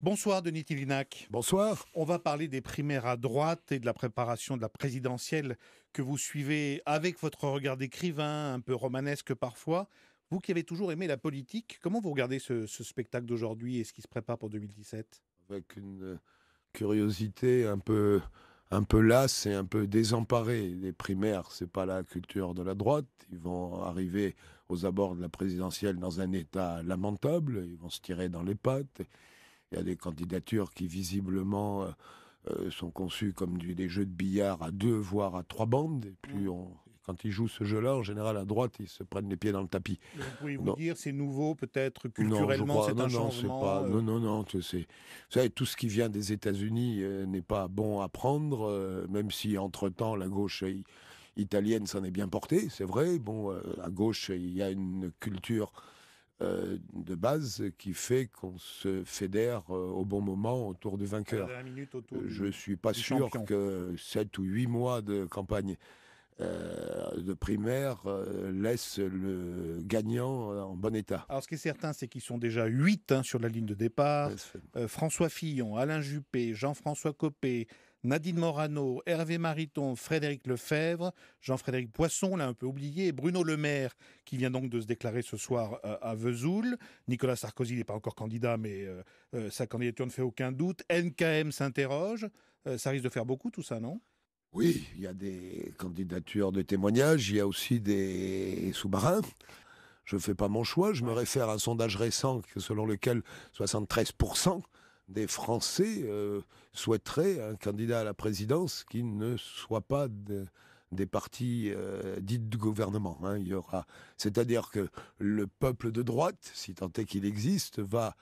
Bonsoir Denis Tillinac. Bonsoir. On va parler des primaires à droite et de la préparation de la présidentielle que vous suivez avec votre regard d'écrivain, un peu romanesque parfois. Vous qui avez toujours aimé la politique, comment vous regardez ce spectacle d'aujourd'hui et ce qui se prépare pour 2017 ? Avec une curiosité un peu lasse et un peu désemparée. Les primaires, c'est pas la culture de la droite. Ils vont arriver aux abords de la présidentielle dans un état lamentable. Ils vont se tirer dans les pattes. Il y a des candidatures qui, visiblement, sont conçues comme des jeux de billard à deux, voire à trois bandes. Et puis, quand ils jouent ce jeu-là, en général, à droite, ils se prennent les pieds dans le tapis. Vous pouvez vous dire, c'est nouveau, peut-être, culturellement, c'est un changement Non. Vous savez, tout ce qui vient des États-Unis n'est pas bon à prendre, même si, entre-temps, la gauche italienne s'en est bien portée, c'est vrai. Bon, à gauche, il y a une culture de base qui fait qu'on se fédère au bon moment autour du vainqueur. Je ne suis pas sûr que 7 ou 8 mois de campagne de primaire laisse le gagnant en bon état. Alors ce qui est certain, c'est qu'ils sont déjà 8 sur la ligne de départ. François Fillon, Alain Juppé, Jean-François Coppé, Nadine Morano, Hervé Mariton, Frédéric Lefebvre, Jean-Frédéric Poisson, l'a un peu oublié, Bruno Le Maire, qui vient donc de se déclarer ce soir à Vesoul. Nicolas Sarkozy n'est pas encore candidat, mais sa candidature ne fait aucun doute. NKM s'interroge. Ça risque de faire beaucoup tout ça, non ? Oui, il y a des candidatures de témoignages, il y a aussi des sous-marins. Je ne fais pas mon choix, je me réfère à un sondage récent selon lequel 73% des Français souhaiteraient un candidat à la présidence qui ne soit pas des partis dits de gouvernement. Hein. C'est-à-dire que le peuple de droite, si tant est qu'il existe, va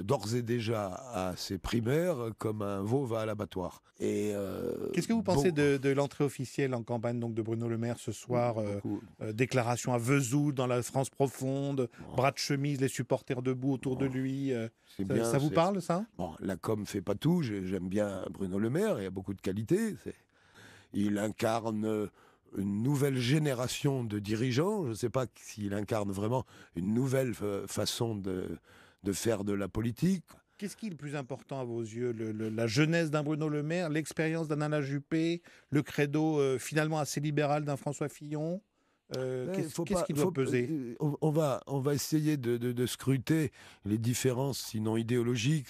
d'ores et déjà à ses primaires comme un veau va à l'abattoir. Qu'est-ce que vous pensez de l'entrée officielle en campagne donc, de Bruno Le Maire ce soir déclaration à Vesoul dans la France profonde, bras de chemise, les supporters debout autour de lui. Ça vous parle, ça ? Bon, la com fait pas tout. J'aime bien Bruno Le Maire, il a beaucoup de qualités. Il incarne une nouvelle génération de dirigeants. Je ne sais pas s'il incarne vraiment une nouvelle façon de faire de la politique. Qu'est-ce qui est le plus important à vos yeux ? La jeunesse d'un Bruno Le Maire, l'expérience d'un Alain Juppé, le credo finalement assez libéral d'un François Fillon ? Qu'est-ce qui doit peser ? On va essayer de scruter les différences, sinon idéologiques,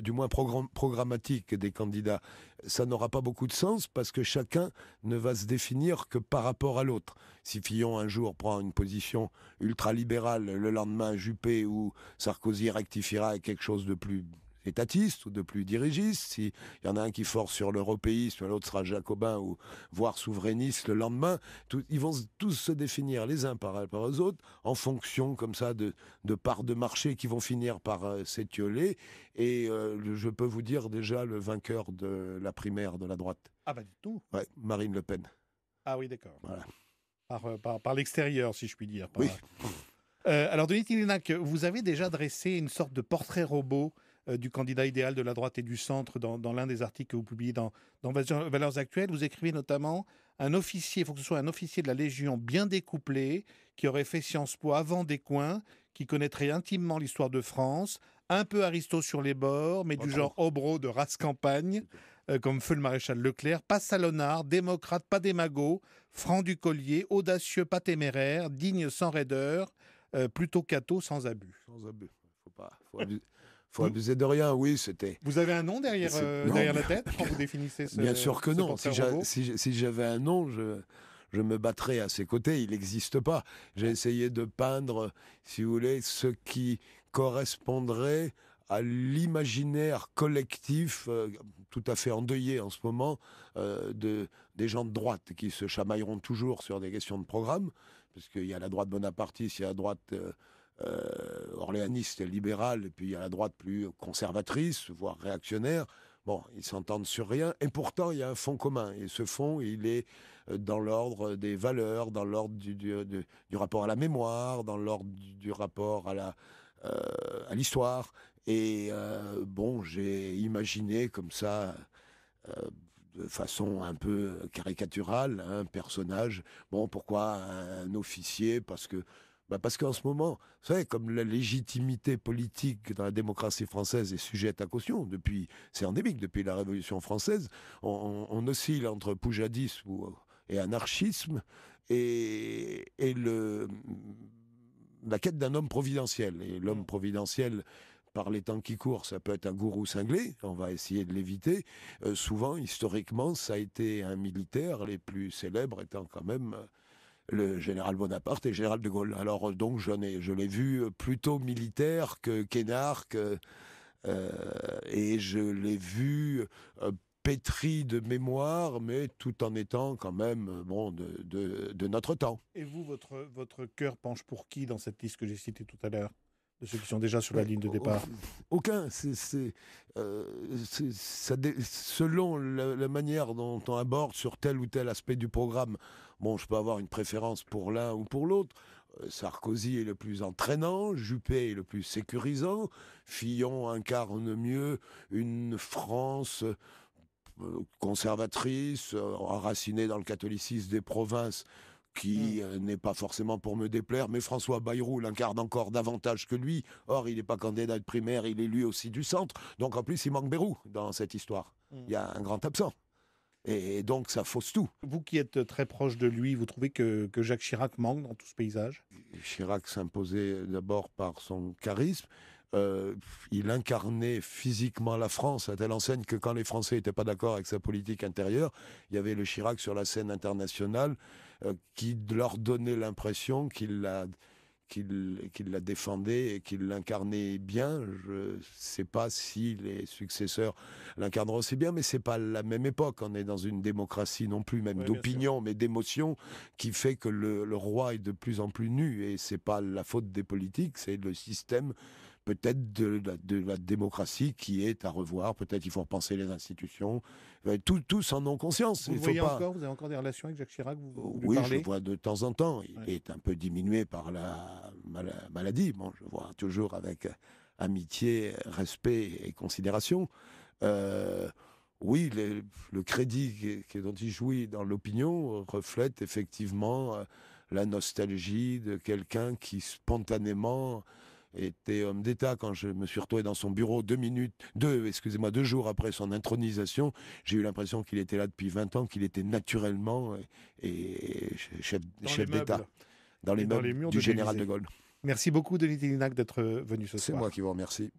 du moins programmatiques des candidats. Ça n'aura pas beaucoup de sens parce que chacun ne va se définir que par rapport à l'autre. Si Fillon un jour prend une position ultra-libérale, le lendemain Juppé ou Sarkozy rectifiera quelque chose de plus étatiste ou de plus dirigiste, s'il y en a un qui force sur l'européisme, l'autre sera jacobin ou voire souverainiste le lendemain, ils vont tous se définir les uns par rapport aux autres en fonction comme ça de parts de marché qui vont finir par s'étioler et je peux vous dire déjà le vainqueur de la primaire de la droite. Ah bah du tout. Ouais, Marine Le Pen. Ah oui d'accord. Voilà. Par l'extérieur si je puis dire. Oui. Alors Denis Tillinac, vous avez déjà dressé une sorte de portrait robot du candidat idéal de la droite et du centre dans l'un des articles que vous publiez dans Valeurs Actuelles. Vous écrivez notamment un officier, il faut que ce soit un officier de la Légion bien découplé, qui aurait fait Sciences Po avant Descoings, qui connaîtrait intimement l'histoire de France, un peu aristo sur les bords, mais du genre obro de race campagne, comme feu le maréchal Leclerc, pas salonnard, démocrate, pas démago, franc du collier, audacieux, pas téméraire, digne sans raideur, plutôt catho sans abus. Sans abus, faut faut abuser de rien, oui, c'était... Vous avez un nom derrière la tête quand vous définissez ce... Bien sûr que non. Si j'avais un nom, je me battrais à ses côtés. Il n'existe pas. J'ai essayé de peindre, si vous voulez, ce qui correspondrait à l'imaginaire collectif, tout à fait endeuillé en ce moment, des gens de droite qui se chamailleront toujours sur des questions de programme, parce qu'il y a la droite bonapartiste, il y a la droite... orléaniste et libérale, et puis il y a la droite plus conservatrice, voire réactionnaire. Bon, ils s'entendent sur rien, et pourtant il y a un fond commun. Et ce fond, il est dans l'ordre des valeurs, dans l'ordre du rapport à la mémoire, dans l'ordre du rapport à l'histoire. Et bon, j'ai imaginé comme ça... de façon un peu caricaturale, un personnage. Bon, pourquoi un officier ? Parce que bah parce qu'en ce moment, vous savez, comme la légitimité politique dans la démocratie française est sujette à caution, depuis, c'est endémique, depuis la Révolution française, on oscille entre poujadisme et anarchisme et la quête d'un homme providentiel. Et l'homme providentiel, par les temps qui courent, ça peut être un gourou cinglé, on va essayer de l'éviter. Souvent, historiquement, ça a été un militaire, les plus célèbres étant quand même le général Bonaparte et le général de Gaulle. Alors donc, je l'ai vu plutôt militaire que quénard, et je l'ai vu pétri de mémoire, mais tout en étant quand même bon, de notre temps. Et vous, votre cœur penche pour qui dans cette liste que j'ai citée tout à l'heure ? De ceux qui sont déjà sur la ligne de départ? Aucun. Selon la manière dont on aborde sur tel ou tel aspect du programme, bon, je peux avoir une préférence pour l'un ou pour l'autre. Sarkozy est le plus entraînant, Juppé est le plus sécurisant, Fillon incarne mieux une France conservatrice, enracinée dans le catholicisme des provinces, qui n'est pas forcément pour me déplaire, mais François Bayrou l'incarne encore davantage que lui. Or, il n'est pas candidat de primaire, il est lui aussi du centre. Donc, en plus, il manque Bayrou dans cette histoire. Il y a un grand absent. Et donc, ça fausse tout. Vous qui êtes très proche de lui, vous trouvez que Jacques Chirac manque dans tout ce paysage? Chirac s'imposait d'abord par son charisme. Il incarnait physiquement la France, à telle enseigne que quand les Français n'étaient pas d'accord avec sa politique intérieure, il y avait le Chirac sur la scène internationale qui leur donnait l'impression qu'il la défendait et qu'il l'incarnait bien. Je ne sais pas si les successeurs l'incarneront aussi bien, mais ce n'est pas la même époque. On est dans une démocratie non plus, même d'opinion, mais d'émotion, qui fait que le roi est de plus en plus nu. Et ce n'est pas la faute des politiques, c'est le système peut-être de la démocratie qui est à revoir. Peut-être il faut repenser les institutions. Tous en ont conscience. Vous avez encore des relations avec Jacques Chirac? Oui, je le vois de temps en temps. Il est un peu diminué par la maladie. Bon, je vois toujours avec amitié, respect et considération. Oui, le crédit dont il jouit dans l'opinion reflète effectivement la nostalgie de quelqu'un qui spontanément était homme d'État. Quand je me suis retrouvé dans son bureau deux jours après son intronisation, j'ai eu l'impression qu'il était là depuis 20 ans, qu'il était naturellement chef d'État dans les murs du général de Gaulle. Merci beaucoup, Denis Tillinac, d'être venu ce soir. C'est moi qui vous remercie.